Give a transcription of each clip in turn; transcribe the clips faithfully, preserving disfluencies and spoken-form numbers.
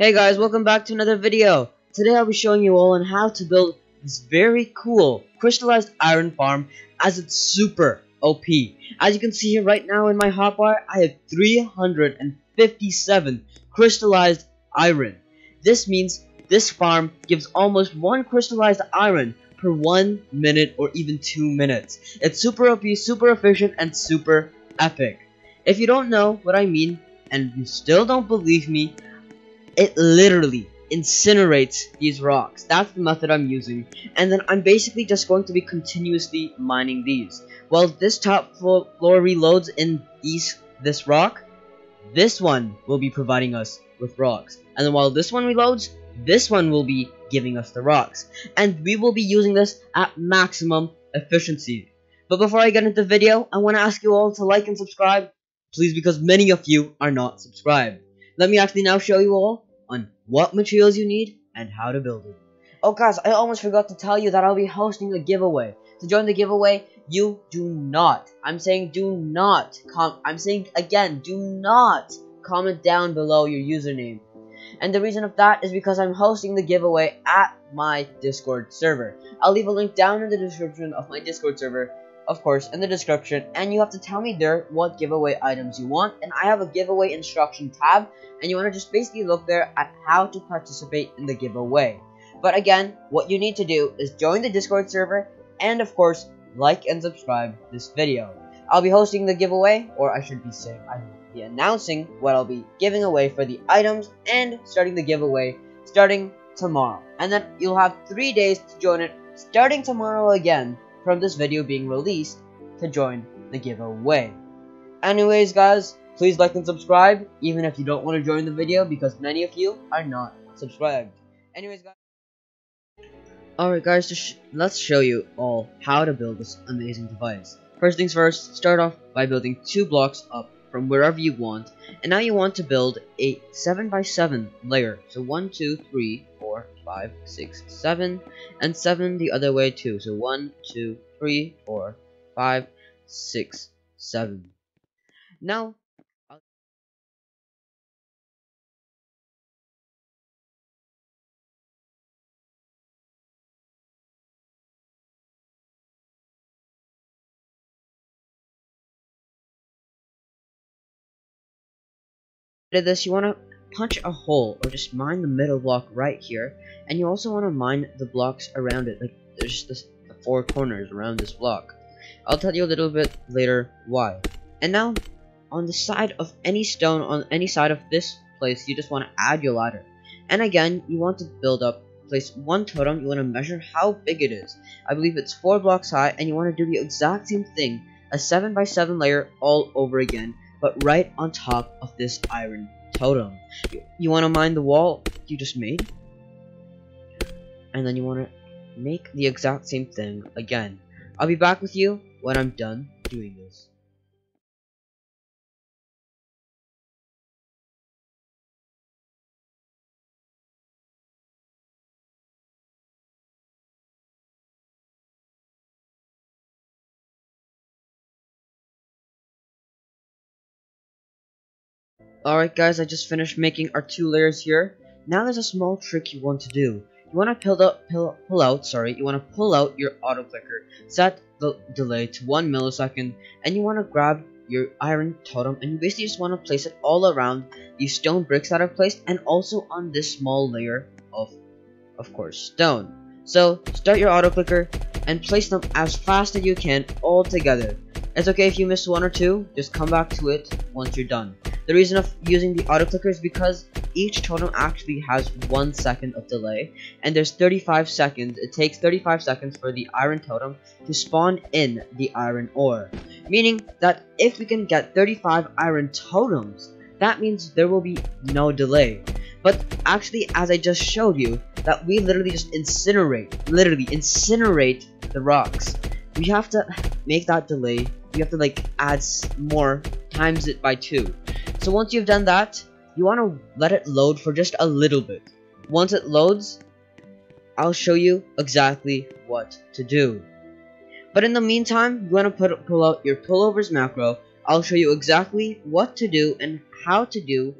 Hey guys, welcome back to another video. Today I'll be showing you all on how to build this very cool crystallized iron farm as it's super O P. As you can see here right now in my hotbar, I have three hundred fifty-seven crystallized iron. This means this farm gives almost one crystallized iron per one minute or even two minutes. It's super O P, super efficient, and super epic. If you don't know what I mean and you still don't believe me, it literally incinerates these rocks. That's the method I'm using. And then I'm basically just going to be continuously mining these. While this top floor reloads in these, this rock, this one will be providing us with rocks. And then while this one reloads, this one will be giving us the rocks. And we will be using this at maximum efficiency. But before I get into the video, I want to ask you all to like and subscribe, please, because many of you are not subscribed. Let me actually now show you all on what materials you need and how to build it. Oh guys, I almost forgot to tell you that I'll be hosting a giveaway. To join the giveaway, you do not, I'm saying do not, com I'm saying again, do not comment down below your username. And the reason of that is because I'm hosting the giveaway at my Discord server. I'll leave a link down in the description of my Discord server, of course, in the description, and you have to tell me there what giveaway items you want, and I have a giveaway instruction tab, and you want to just basically look there at how to participate in the giveaway. But again, what you need to do is join the Discord server, and of course, like and subscribe this video. I'll be hosting the giveaway, or I should be saying, I will be announcing what I'll be giving away for the items, and starting the giveaway starting tomorrow. And then you'll have three days to join it, starting tomorrow again, from this video being released, to join the giveaway. Anyways guys, please like and subscribe, even if you don't want to join the video, because many of you are not subscribed. Anyways guys, alright guys, sh let's show you all how to build this amazing device. First things first, start off by building two blocks up from wherever you want, and now you want to build a seven by seven layer. So one, two, three, four, five, six, seven, and seven the other way too. So one, two, three, four, five, six, seven. Now, after this, you want to punch a hole, or just mine the middle block right here, and you also want to mine the blocks around it. Like, there's this, the four corners around this block. I'll tell you a little bit later why. And now, on the side of any stone, on any side of this place, you just want to add your ladder. And again, you want to build up, place one totem, you want to measure how big it is. I believe it's four blocks high, and you want to do the exact same thing, a seven by seven layer all over again, but right on top of this iron totem. You, you want to mine the wall you just made, and then you want to make the exact same thing again. I'll be back with you when I'm done doing this. Alright guys, I just finished making our two layers here. Now there's a small trick you want to do. You want to pull out, pull, pull out, sorry, you want to pull out your auto clicker, set the delay to one millisecond, and you want to grab your iron totem, and you basically just want to place it all around these stone bricks that are placed, and also on this small layer of, of course, stone. So start your auto clicker and place them as fast as you can all together. It's okay if you miss one or two, just come back to it once you're done. The reason of using the auto clicker is because each totem actually has one second of delay, and there's thirty-five seconds. It takes thirty-five seconds for the iron totem to spawn in the iron ore. Meaning that if we can get thirty-five iron totems, that means there will be no delay. But actually, as I just showed you, that we literally just incinerate, literally incinerate the rocks. We have to make that delay. We have to like add more, times it by two. So once you've done that, you want to let it load for just a little bit. Once it loads, I'll show you exactly what to do. But in the meantime, you want to put, pull out your Pulover's macro. I'll show you exactly what to do and how to do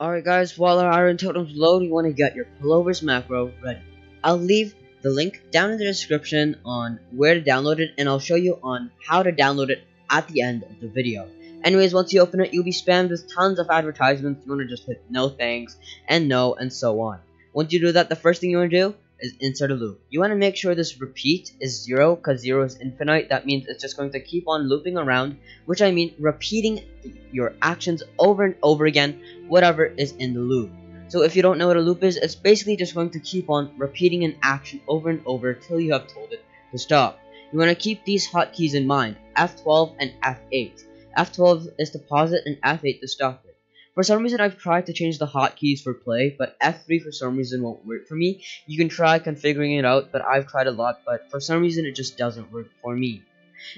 Alright guys, while our iron totem's load, you want to get your Pulover's macro ready. I'll leave the link down in the description on where to download it, and I'll show you on how to download it at the end of the video. Anyways, once you open it, you'll be spammed with tons of advertisements. You want to just hit no thanks, and no, and so on. Once you do that, the first thing you want to do is insert a loop. You want to make sure this repeat is zero, because zero is infinite. That means it's just going to keep on looping around, which I mean repeating your actions over and over again, whatever is in the loop. So if you don't know what a loop is, it's basically just going to keep on repeating an action over and over till you have told it to stop. You want to keep these hotkeys in mind, F twelve and F eight. F twelve is to pause it and F eight to stop it. For some reason I've tried to change the hotkeys for play, but F three for some reason won't work for me. You can try configuring it out, but I've tried a lot, but for some reason it just doesn't work for me.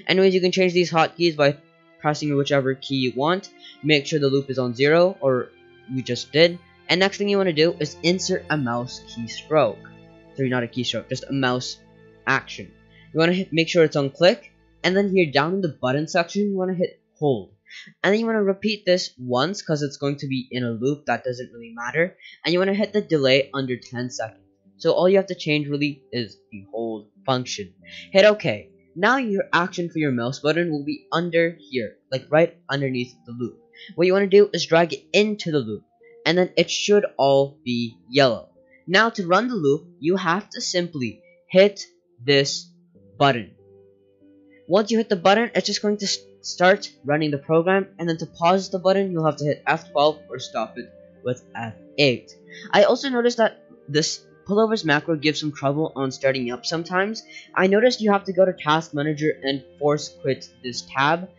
Anyways, you can change these hotkeys by pressing whichever key you want. Make sure the loop is on zero, or we just did. And next thing you want to do is insert a mouse keystroke. Sorry, not a keystroke, just a mouse action. You want to hit, make sure it's on click, and then here down in the button section you want to hit hold. And then you want to repeat this once, because it's going to be in a loop, that doesn't really matter. And you want to hit the delay under ten seconds. So all you have to change really is the hold function. Hit OK. Now your action for your mouse button will be under here, like right underneath the loop. What you want to do is drag it into the loop, and then it should all be yellow. Now to run the loop, you have to simply hit this button. Once you hit the button, it's just going to st start running the program, and then to pause the button, you'll have to hit F twelve or stop it with F eight. I also noticed that this Pulover's macro gives some trouble on starting up sometimes. I noticed you have to go to Task Manager and force quit this tab,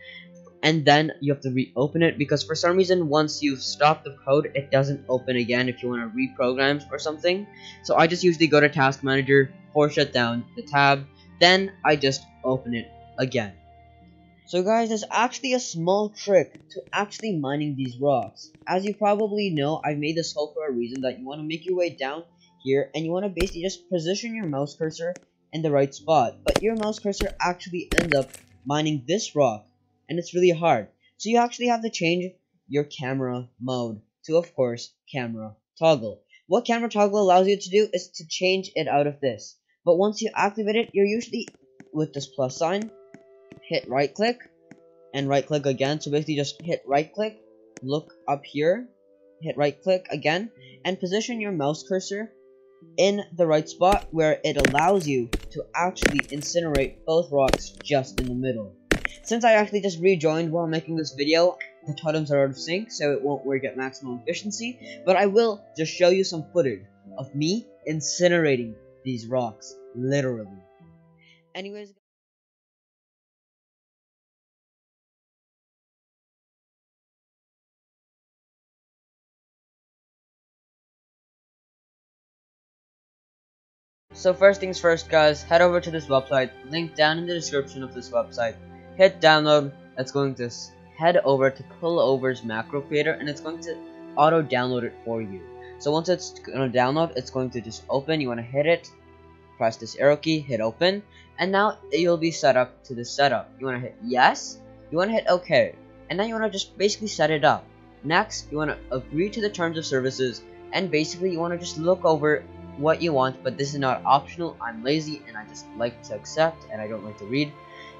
and then you have to reopen it, because for some reason once you've stopped the code, it doesn't open again if you want to reprogram or something. So I just usually go to Task Manager, force shut down the tab, then I just open it again. So guys, there's actually a small trick to actually mining these rocks. As you probably know, I've made this hole for a reason, that you want to make your way down here, and you want to basically just position your mouse cursor in the right spot. But your mouse cursor actually ends up mining this rock, and it's really hard. So you actually have to change your camera mode to, of course, camera toggle. What camera toggle allows you to do is to change it out of this. But once you activate it, you're usually with this plus sign. Hit right click and right click again. So basically just hit right click, look up here, hit right click again, and position your mouse cursor in the right spot where it allows you to actually incinerate both rocks just in the middle. Since I actually just rejoined while making this video, the totems are out of sync, so it won't work at maximum efficiency, but I will just show you some footage of me incinerating these rocks, literally. Anyways, so first things first guys, head over to this website, link down in the description of this website, hit download. That's going to head over to Pulover's macro creator, and it's going to auto download it for you. So once it's going to download, it's going to just open. You want to hit it, press this arrow key, hit open, and now you'll be set up to the setup. You want to hit yes, you want to hit OK, and now you want to just basically set it up. Next, you want to agree to the terms of services, and basically you want to just look over what you want, but this is not optional. I'm lazy and I just like to accept, and I don't like to read.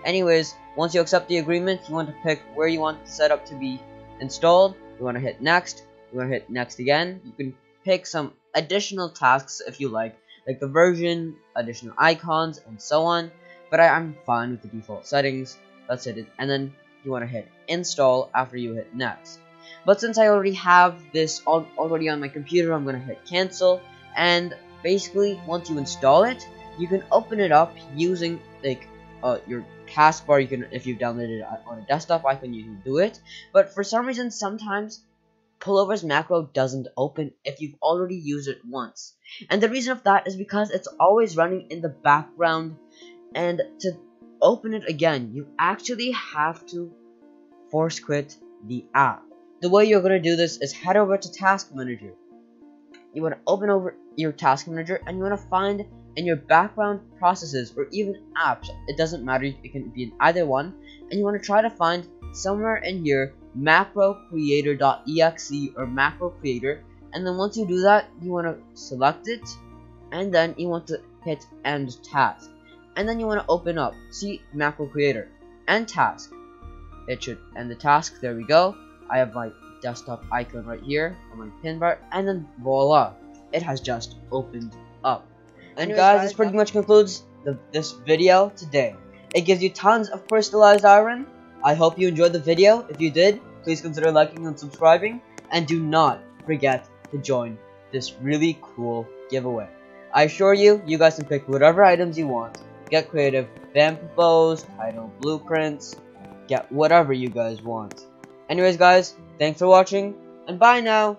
Anyways, once you accept the agreement, you want to pick where you want the setup to be installed. You want to hit next, you want to hit next again. You can pick some additional tasks if you like, like the version, additional icons, and so on, but I, I'm fine with the default settings. That's it. And then you want to hit install after you hit next. But since I already have this al already on my computer, I'm going to hit cancel. And basically, once you install it, you can open it up using like uh, your taskbar. You can, if you've downloaded it on a desktop icon, you can do it. But for some reason, sometimes Pulover's macro doesn't open if you've already used it once. And the reason of that is because it's always running in the background. And to open it again, you actually have to force quit the app. The way you're going to do this is head over to Task Manager. You want to open over your Task Manager, and you want to find in your background processes or even apps, it doesn't matter, it can be in either one, and you want to try to find somewhere in here macro creator dot E X E or macro creator, and then once you do that, you want to select it, and then you want to hit end task, and then you want to open up, see, macro creator, end task. It should end the task. There we go. I have my desktop icon right here on my pin bar, and then voila, it has just opened up. And Anyways, guys, this pretty much concludes the, this video today. It gives you tons of crystallized iron. I hope you enjoyed the video. If you did, please consider liking and subscribing, and do not forget to join this really cool giveaway. I assure you, you guys can pick whatever items you want. Get creative, vamp bows, title blueprints, get whatever you guys want. Anyways guys, thanks for watching, and bye now!